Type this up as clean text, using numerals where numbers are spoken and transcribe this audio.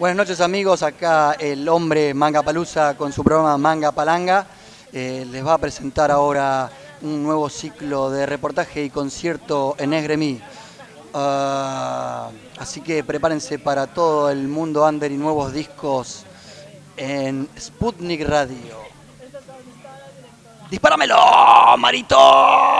Buenas noches amigos, acá el hombre Mangapalooza con su programa Mangapalanga. Les va a presentar ahora un nuevo ciclo de reportaje y concierto en Esgremí. Así que prepárense para todo el mundo under y nuevos discos en Sputnik Radio. ¡Dispáramelo, Marito!